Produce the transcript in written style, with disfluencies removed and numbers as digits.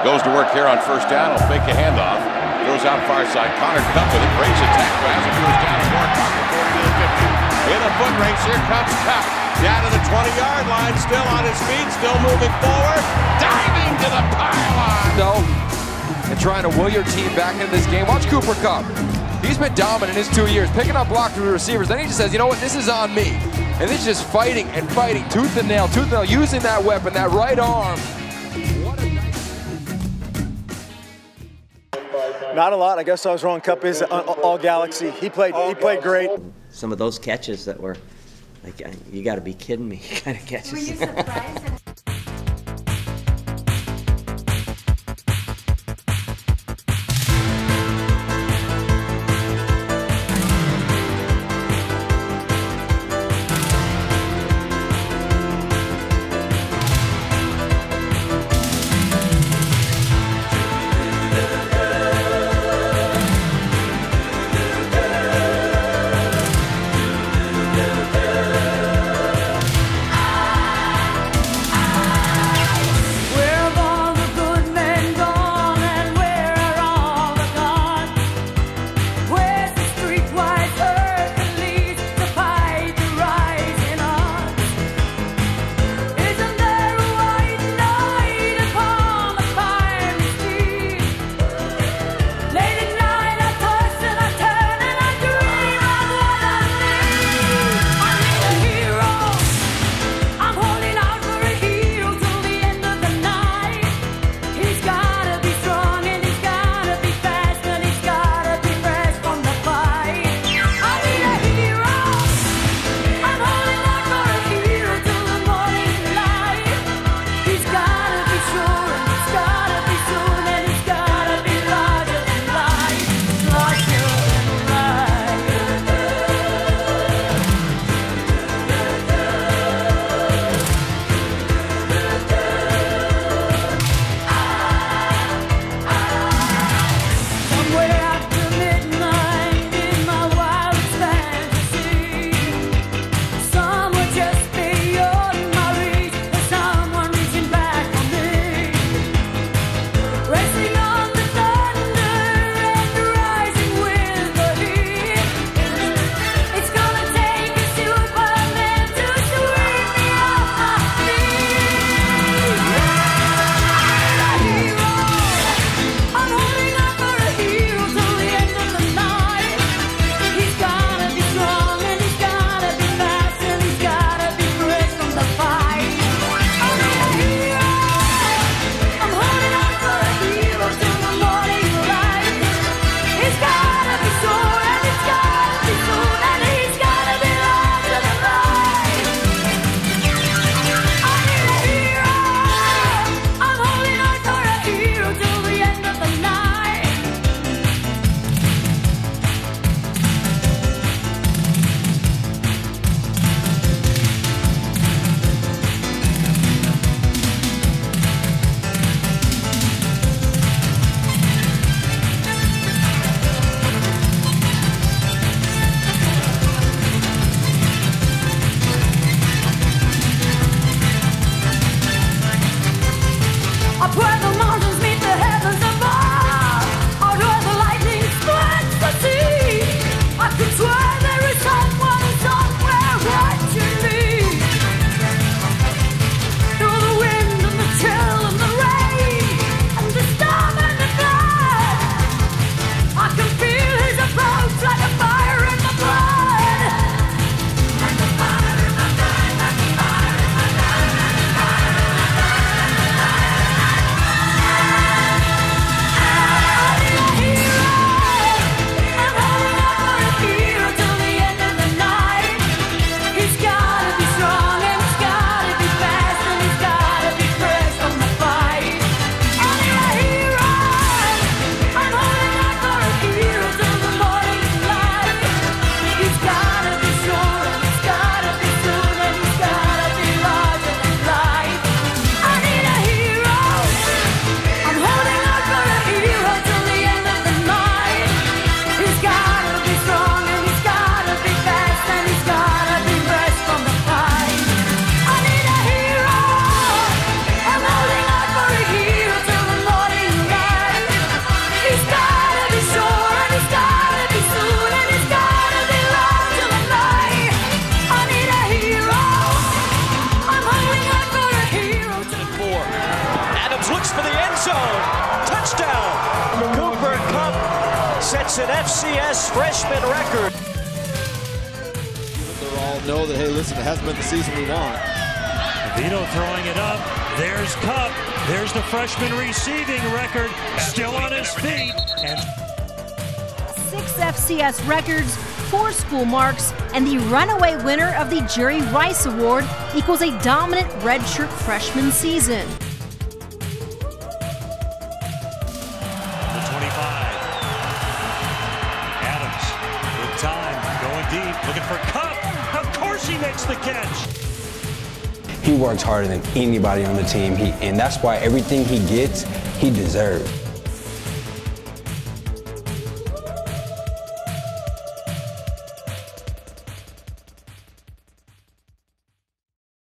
Goes to work here on first down. He'll fake a handoff. Goes out far side. Connor Kupp with it. Breaks attack pass. Goes down to Warren Cobb before he did 50. In a foot race. Here comes Kupp. Down to the 20-yard line. Still on his feet. Still moving forward. Diving to the pylon. No. And trying to will your team back in this game. Watch Cooper Kupp. He's been dominant in his 2 years. Picking up blocks from the receivers. Then he just says, you know what? This is on me. And this is just fighting and fighting. Tooth and nail, using that weapon, that right arm. Not a lot. I guess I was wrong. Kupp is all-galaxy. He played great. Some of those catches that were, like, you got to be kidding me kind of catches. Were you surprised? FCS freshman record. They all know that, hey, listen, it hasn't been the season we want. Vito throwing it up. There's Kupp. There's the freshman receiving record. Still on his feet. And 6 FCS records, 4 school marks, and the runaway winner of the Jerry Rice Award equals a dominant redshirt freshman season. Deep, looking for Kupp. Of course he makes the catch. He works harder than anybody on the team, and that's why everything he gets, he deserves.